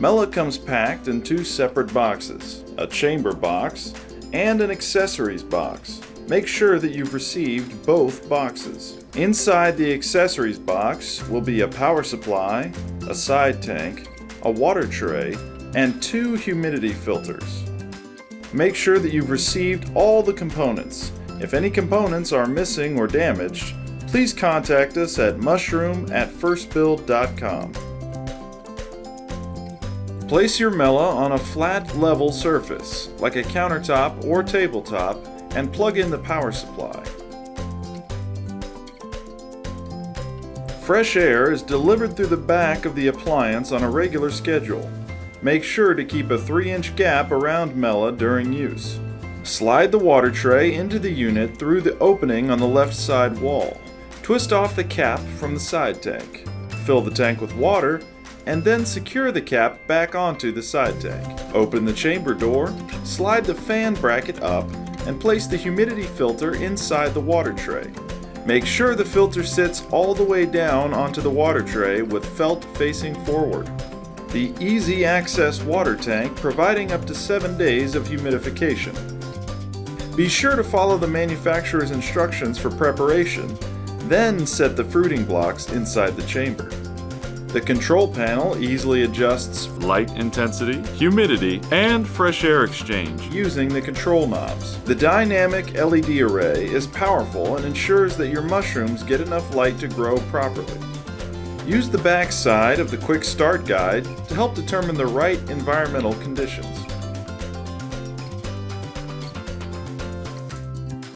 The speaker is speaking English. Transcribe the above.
Mella comes packed in two separate boxes, a chamber box and an accessories box. Make sure that you've received both boxes. Inside the accessories box will be a power supply, a side tank, a water tray, and two humidity filters. Make sure that you've received all the components. If any components are missing or damaged, please contact us at mushroom@firstbuild.com. Place your Mella on a flat, level surface, like a countertop or tabletop, and plug in the power supply. Fresh air is delivered through the back of the appliance on a regular schedule. Make sure to keep a 3-inch gap around Mella during use. Slide the water tray into the unit through the opening on the left side wall. Twist off the cap from the side tank. Fill the tank with water, and then secure the cap back onto the side tank. Open the chamber door, slide the fan bracket up, and place the humidity filter inside the water tray. Make sure the filter sits all the way down onto the water tray with felt facing forward. The easy access water tank providing up to 7 days of humidification. Be sure to follow the manufacturer's instructions for preparation, then set the fruiting blocks inside the chamber. The control panel easily adjusts light intensity, humidity, and fresh air exchange using the control knobs. The dynamic LED array is powerful and ensures that your mushrooms get enough light to grow properly. Use the back side of the Quick Start Guide to help determine the right environmental conditions.